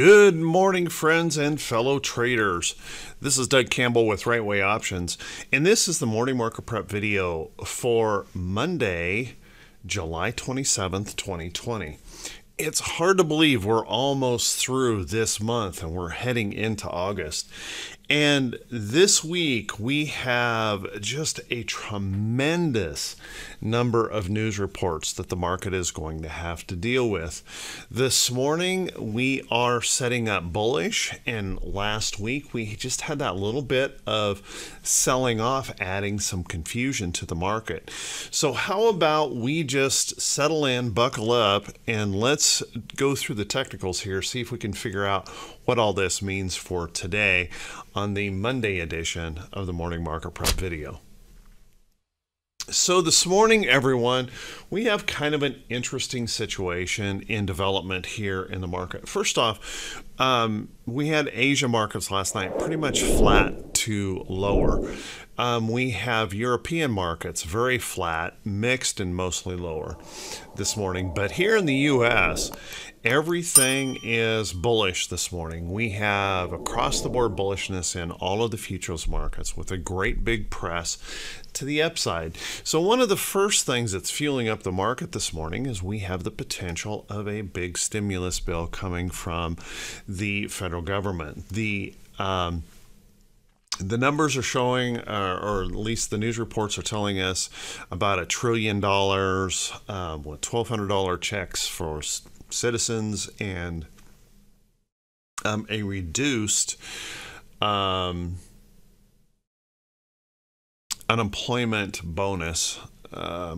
Good morning, friends and fellow traders. This is Doug Campbell with Right Way Options, and this is the morning market prep video for Monday, July 27th, 2020. It's hard to believe we're almost through this month and we're heading into August. And this week we have just a tremendous number of news reports that the market is going to have to deal with. This morning we are setting up bullish, and last week we just had that little bit of selling off, adding some confusion to the market. So how about we just settle in, buckle up, and let's go through the technicals here, see if we can figure out what all this means for today on the Monday edition of the Morning Market Prep video. So this morning, everyone, we have kind of an interesting situation in development here in the market. First off, we had Asia markets last night pretty much flat to lower. We have European markets very flat, mixed and mostly lower this morning. But here in the US, everything is bullish this morning. We have across the board bullishness in all of the futures markets with a great big press to the upside. So one of the first things that's fueling up the market this morning is we have the potential of a big stimulus bill coming from the federal government. The numbers are showing, or at least the news reports are telling us, about $1 trillion with $1,200 checks for citizens, and a reduced unemployment bonus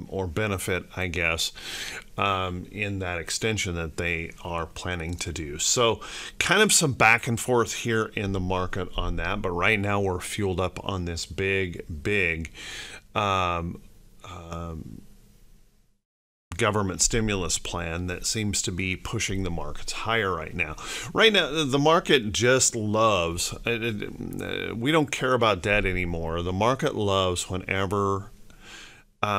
or benefit, I guess, in that extension that they are planning to do. So kind of some back and forth here in the market on that, but right now we're fueled up on this big government stimulus plan that seems to be pushing the markets higher right now. Right now, the market just loves, we don't care about debt anymore. The market loves whenever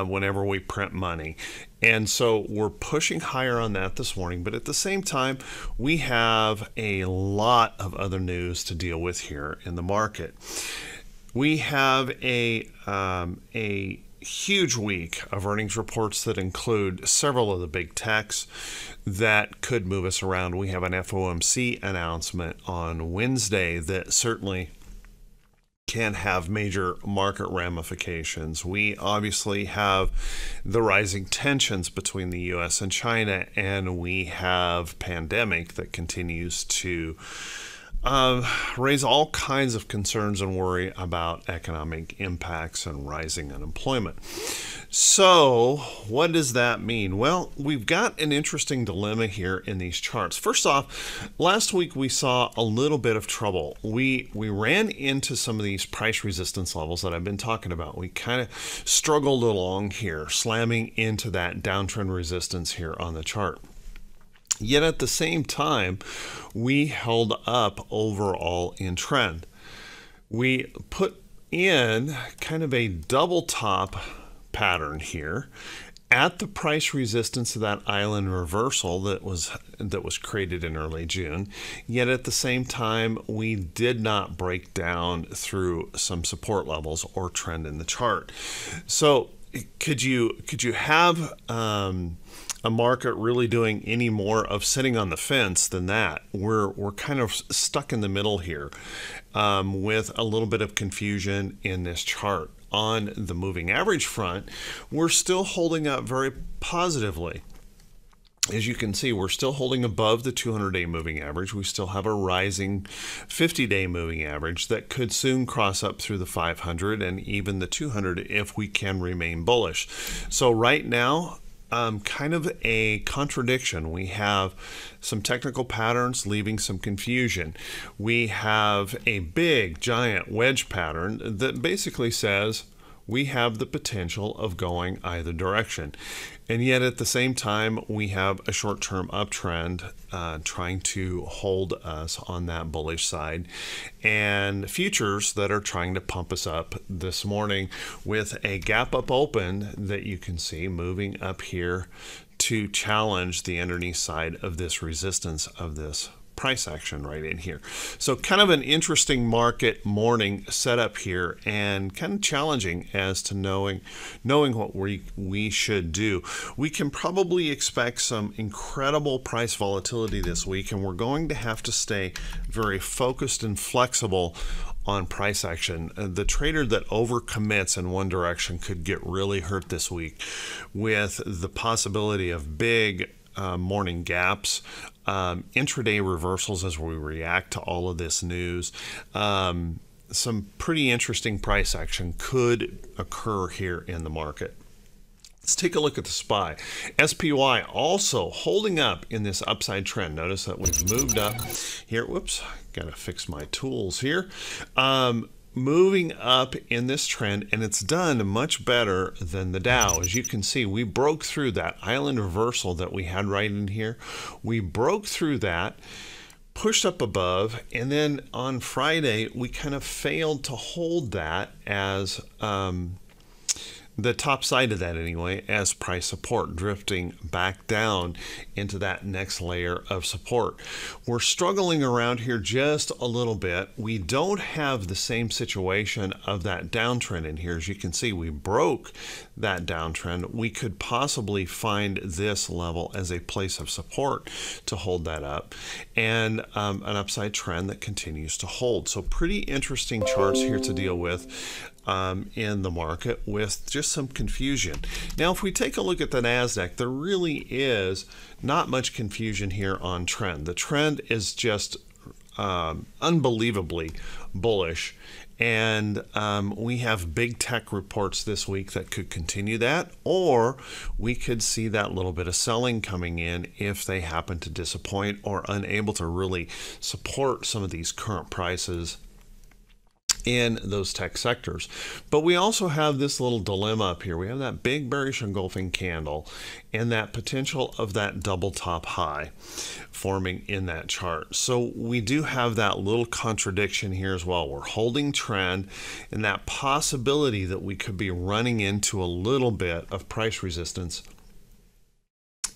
we print money. And so we're pushing higher on that this morning, but at the same time, we have a lot of other news to deal with here in the market. We have a huge week of earnings reports that include several of the big techs that could move us around. We have an FOMC announcement on Wednesday that certainly can have major market ramifications. We obviously have the rising tensions between the US and China, and we have pandemic that continues to raise all kinds of concerns and worry about economic impacts and rising unemployment. So what does that mean? Well, we've got an interesting dilemma here in these charts. First off, last week we saw a little bit of trouble. We ran into some of these price resistance levels that I've been talking about. We kind of struggled along here, slamming into that downtrend resistance here on the chart. Yet at the same time, we held up overall in trend. We put in kind of a double top pattern here at the price resistance of that island reversal that was created in early June. Yet at the same time, we did not break down through some support levels or trend in the chart. So could you have a market really doing any more of sitting on the fence than that? We're kind of stuck in the middle here with a little bit of confusion in this chart. On the moving average front, we're still holding up very positively. As you can see, we're still holding above the 200-day moving average. We still have a rising 50-day moving average that could soon cross up through the 500 and even the 200 if we can remain bullish. So right now, kind of a contradiction. We have some technical patterns leaving some confusion. We have a big giant wedge pattern that basically says we have the potential of going either direction. And yet at the same time, we have a short-term uptrend trying to hold us on that bullish side, and futures that are trying to pump us up this morning with a gap up open that you can see moving up here to challenge the underneath side of this resistance of this price action right in here. So kind of an interesting market morning setup here, and kind of challenging as to knowing what we should do. We can probably expect some incredible price volatility this week, and we're going to have to stay very focused and flexible on price action. The trader that overcommits in one direction could get really hurt this week, with the possibility of big morning gaps, intraday reversals as we react to all of this news. Some pretty interesting price action could occur here in the market. Let's take a look at the SPY. SPY also holding up in this upside trend. Notice that we've moved up here. Whoops, gotta fix my tools here. Moving up in this trend, and it's done much better than the Dow. As you can see, we broke through that island reversal that we had right in here. We broke through that, pushed up above, and then on Friday, we kind of failed to hold that as the top side of that anyway, as price support, drifting back down into that next layer of support. We're struggling around here just a little bit. We don't have the same situation of that downtrend in here. As you can see, we broke that downtrend. We could possibly find this level as a place of support to hold that up, and an upside trend that continues to hold. So pretty interesting charts here to deal with in the market, with just some confusion. Now, if we take a look at the NASDAQ, there really is not much confusion here on trend. The trend is just unbelievably bullish, and we have big tech reports this week that could continue that, or we could see that little bit of selling coming in if they happen to disappoint or unable to really support some of these current prices in those tech sectors. But we also have this little dilemma up here. We have that big bearish engulfing candle and that potential of that double top high forming in that chart. So we do have that little contradiction here as well. We're holding trend, and that possibility that we could be running into a little bit of price resistance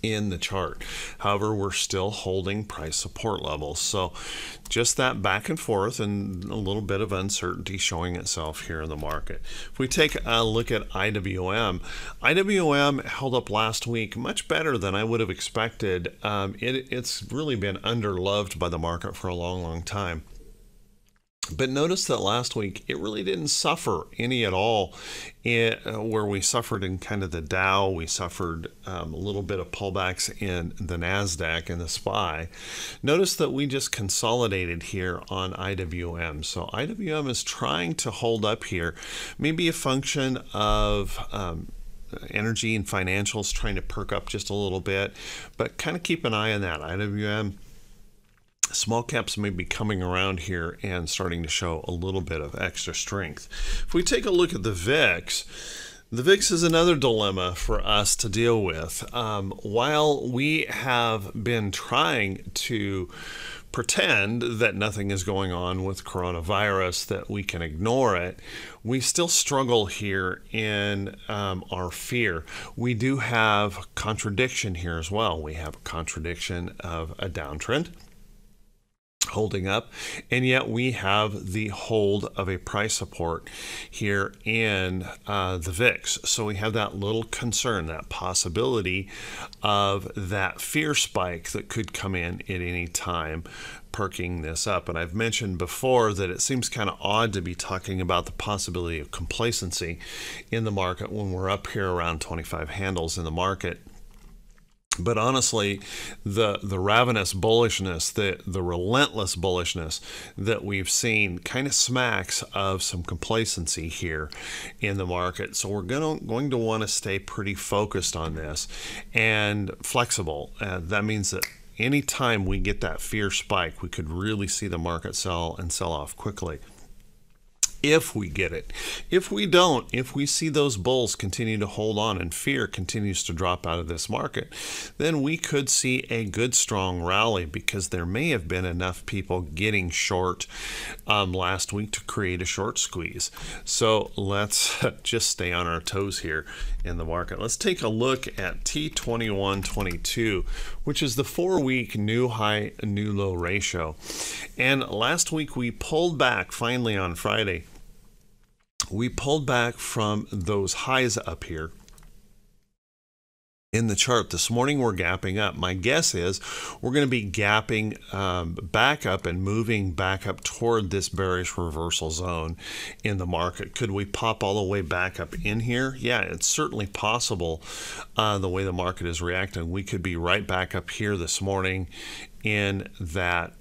in the chart. However, we're still holding price support levels. So just that back and forth, and a little bit of uncertainty showing itself here in the market. If we take a look at IWM, IWM held up last week much better than I would have expected. It's really been underloved by the market for a long, long time. But notice that last week, it really didn't suffer any at all. Where we suffered in kind of the Dow, we suffered a little bit of pullbacks in the NASDAQ and the SPY. Notice that we just consolidated here on IWM. So IWM is trying to hold up here, maybe a function of energy and financials trying to perk up just a little bit, but kind of keep an eye on that IWM. Small caps may be coming around here and starting to show a little bit of extra strength. If we take a look at the VIX, the VIX is another dilemma for us to deal with. While we have been trying to pretend that nothing is going on with coronavirus, that we can ignore it, we still struggle here in our fear. We do have contradiction here as well. We have a contradiction of a downtrend holding up, and yet we have the hold of a price support here in the VIX. So we have that little concern, that possibility of that fear spike that could come in at any time, perking this up. And I've mentioned before that it seems kind of odd to be talking about the possibility of complacency in the market when we're up here around 25 handles in the market. But honestly, the ravenous bullishness, the relentless bullishness that we've seen kind of smacks of some complacency here in the market. So we're going to want to stay pretty focused on this and flexible. That means that anytime we get that fear spike, we could really see the market sell and sell off quickly. if we get it. If we don't, if we see those bulls continue to hold on and fear continues to drop out of this market, then we could see a good strong rally, because there may have been enough people getting short last week to create a short squeeze. So let's just stay on our toes here in the market. Let's take a look at T2122, which is the 4-week new high, new low ratio. And last week we pulled back finally on Friday. We pulled back from those highs up here in the chart. This morning we're gapping up. My guess is we're going to be gapping back up and moving back up toward this bearish reversal zone in the market. Could we pop all the way back up in here? Yeah, it's certainly possible the way the market is reacting. We could be right back up here this morning in that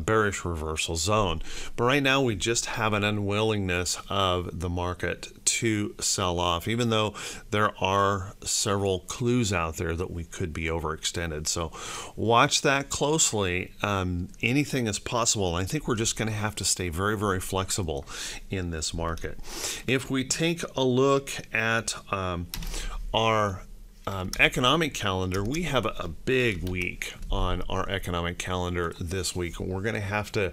bearish reversal zone. But right now we just have an unwillingness of the market to sell off, even though there are several clues out there that we could be overextended. So watch that closely. Anything is possible. And I think we're just going to have to stay very, very flexible in this market. If we take a look at our economic calendar, we have a big week on our economic calendar this week. We're going to have to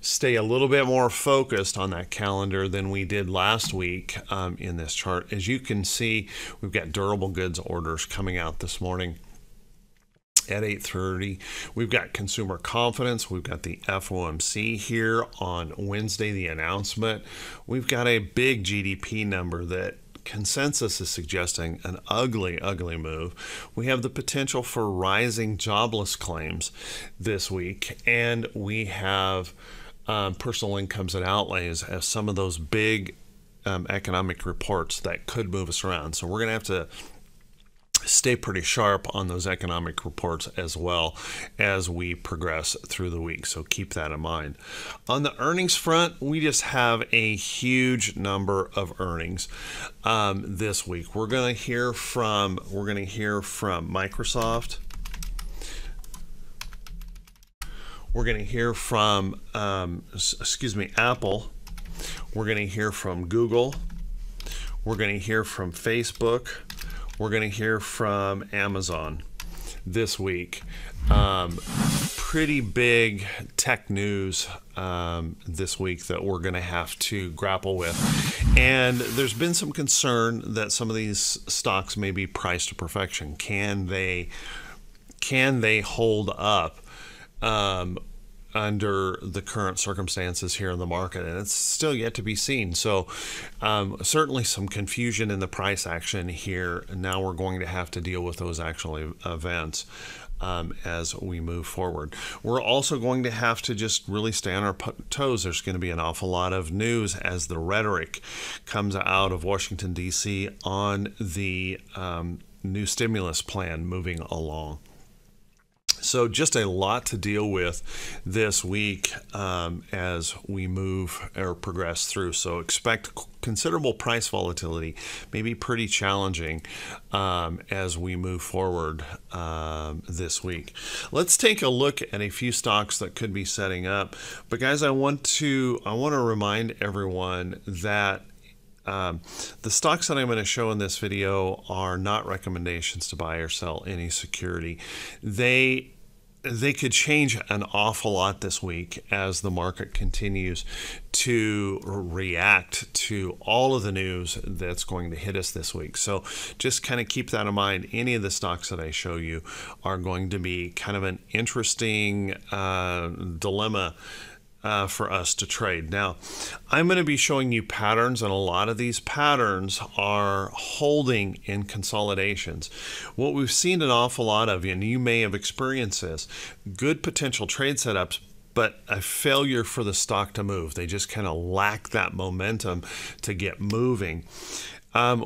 stay a little bit more focused on that calendar than we did last week in this chart. As you can see, we've got durable goods orders coming out this morning at 8:30. We've got consumer confidence. We've got the FOMC here on Wednesday, the announcement. We've got a big GDP number that consensus is suggesting an ugly, ugly move. We have the potential for rising jobless claims this week, and we have personal incomes and outlays as some of those big economic reports that could move us around. So we're going to have to stay pretty sharp on those economic reports as well as we progress through the week. So keep that in mind. On the earnings front, we just have a huge number of earnings this week. We're going to hear from Microsoft. We're going to hear from Apple. We're going to hear from Google. We're going to hear from Facebook. We're going to hear from Amazon this week. Pretty big tech news this week that we're going to have to grapple with. And there's been some concern that some of these stocks may be priced to perfection. Can they hold up under the current circumstances here in the market? And it's still yet to be seen. So certainly some confusion in the price action here. Now we're going to have to deal with those actual events as we move forward. We're also going to have to just really stay on our toes. There's going to be an awful lot of news as the rhetoric comes out of Washington, D.C. on the new stimulus plan moving along. So just a lot to deal with this week as we move or progress through. So expect considerable price volatility, maybe pretty challenging as we move forward this week. Let's take a look at a few stocks that could be setting up. But guys, I want to remind everyone that the stocks that I'm going to show in this video are not recommendations to buy or sell any security. They could change an awful lot this week as the market continues to react to all of the news that's going to hit us this week. So just kind of keep that in mind. Any of the stocks that I show you are going to be kind of an interesting dilemma for us to trade. Now, I'm going to be showing you patterns, and a lot of these patterns are holding in consolidations. What we've seen an awful lot of, and you may have experienced this, good potential trade setups, but a failure for the stock to move. They just kind of lack that momentum to get moving.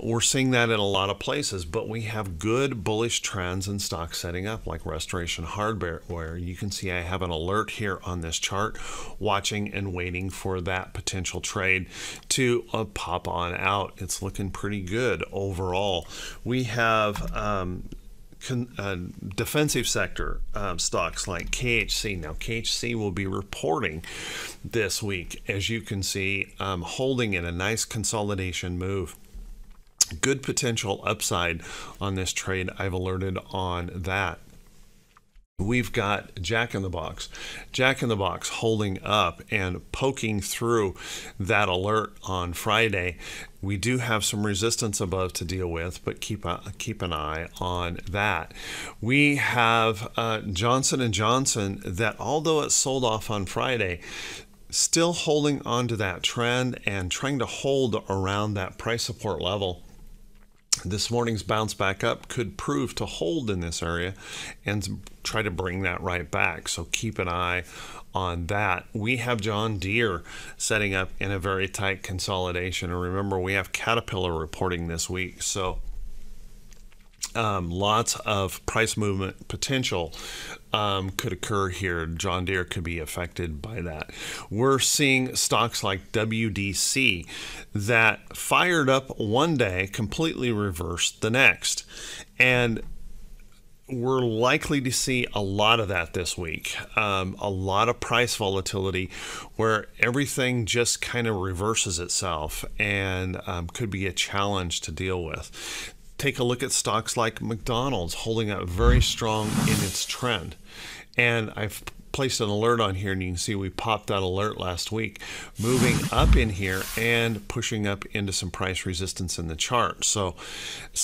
We're seeing that in a lot of places, but we have good bullish trends in stocks setting up, like Restoration Hardware, where you can see I have an alert here on this chart, watching and waiting for that potential trade to pop on out. It's looking pretty good overall. We have defensive sector stocks like KHC. Now, KHC will be reporting this week, as you can see, holding in a nice consolidation move. Good potential upside on this trade. I've alerted on that. We've got Jack in the Box. Jack in the Box holding up and poking through that alert on Friday. We do have some resistance above to deal with, but keep an eye on that. We have Johnson and Johnson that, although it sold off on Friday, still holding on to that trend and trying to hold around that price support level. This morning's bounce back up could prove to hold in this area and try to bring that right back. So keep an eye on that. We have John Deere setting up in a very tight consolidation. And remember, we have Caterpillar reporting this week. So lots of price movement potential could occur here. John Deere could be affected by that. We're seeing stocks like WDC that fired up one day, completely reversed the next. And we're likely to see a lot of that this week. A lot of price volatility where everything just kind of reverses itself and could be a challenge to deal with. Take a look at stocks like McDonald's holding up very strong in its trend. And I've placed an alert on here, and you can see we popped that alert last week, moving up in here and pushing up into some price resistance in the chart. So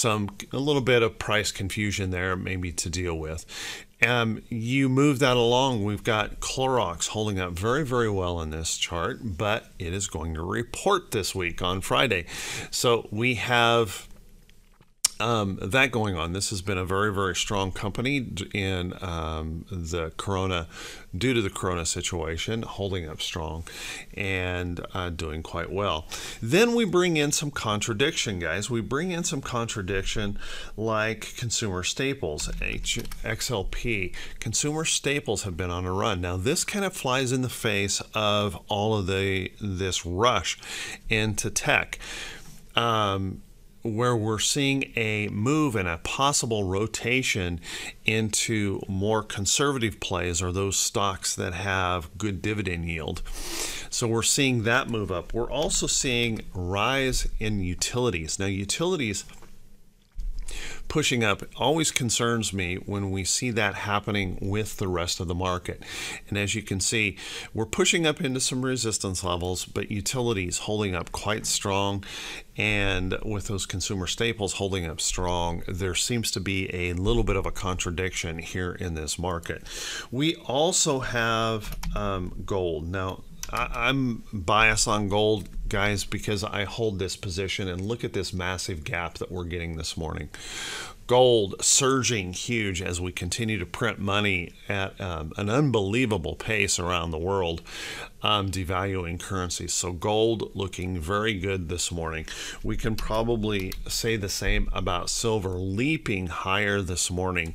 a little bit of price confusion there maybe to deal with. You move that along, we've got Clorox holding up very, very well in this chart, but it is going to report this week on Friday. So we have that going on. This has been a very, very strong company in due to the corona situation, holding up strong and doing quite well. Then we bring in some contradiction, guys. We bring in some contradiction like consumer staples, XLP. Consumer staples have been on a run. Now this kind of flies in the face of all of this rush into tech. Where we're seeing a move and a possible rotation into more conservative plays, or those stocks that have good dividend yield. So we're seeing that move up. We're also seeing rise in utilities. Now, utilities pushing up always concerns me when we see that happening with the rest of the market. And as you can see, we're pushing up into some resistance levels, but utilities holding up quite strong. And with those consumer staples holding up strong, there seems to be a little bit of a contradiction here in this market. We also have gold. Now, I'm biased on gold, guys, because I hold this position, and look at this massive gap that we're getting this morning. Gold surging huge as we continue to print money at an unbelievable pace around the world, devaluing currencies. So gold looking very good this morning. We can probably say the same about silver, leaping higher this morning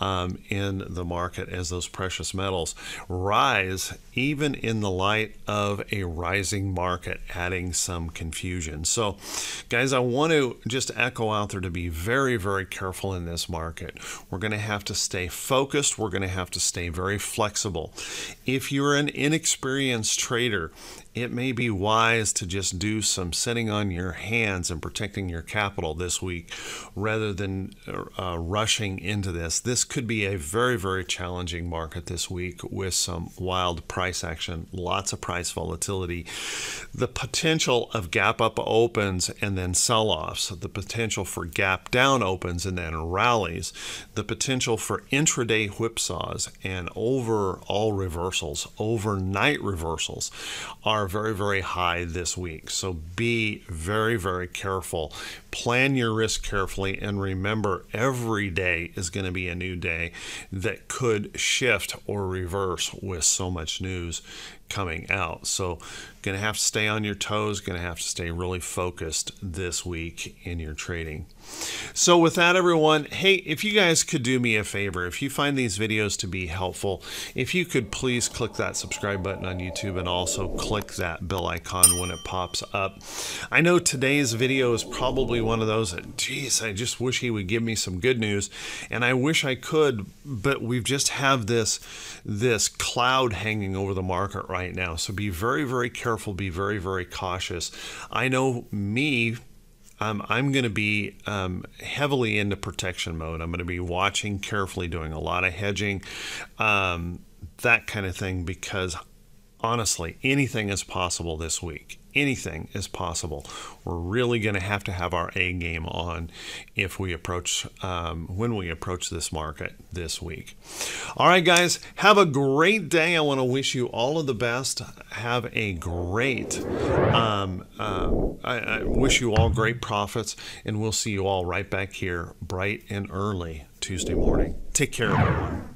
in the market as those precious metals rise, even in the light of a rising market, adding some confusion. So guys, I want to just echo out there to be very, very careful in this market. We're going to have to stay focused. We're going to have to stay very flexible. If you're an inexperienced trader, it may be wise to just do some sitting on your hands and protecting your capital this week rather than rushing into this. This could be a very, very challenging market this week with some wild price action, lots of price volatility, the potential of gap up opens and then sell-offs, the potential for gap down opens and then rallies, the potential for intraday whipsaws and overall reversals, overnight reversals are very, very high this week. So be very, very careful. Plan your risk carefully, and remember, every day is going to be a new day that could shift or reverse with so much news coming out. So gonna have to stay on your toes, gonna have to stay really focused this week in your trading. So with that, everyone, hey, if you guys could do me a favor, if you find these videos to be helpful, if you could please click that subscribe button on YouTube and also click that bell icon when it pops up. I know today's video is probably one of those that, geez, I just wish he would give me some good news, and I wish I could, but we've just have this cloud hanging over the market right now. So be very, very careful, be very, very cautious. I know me, I'm going to be heavily into protection mode. I'm going to be watching carefully, doing a lot of hedging, that kind of thing, because honestly, anything is possible this week. Anything is possible. We're really going to have our A game on if we approach, when we approach this market this week. All right, guys, have a great day. I want to wish you all of the best. Have a great, I wish you all great profits, and we'll see you all right back here bright and early Tuesday morning. Take care, everyone.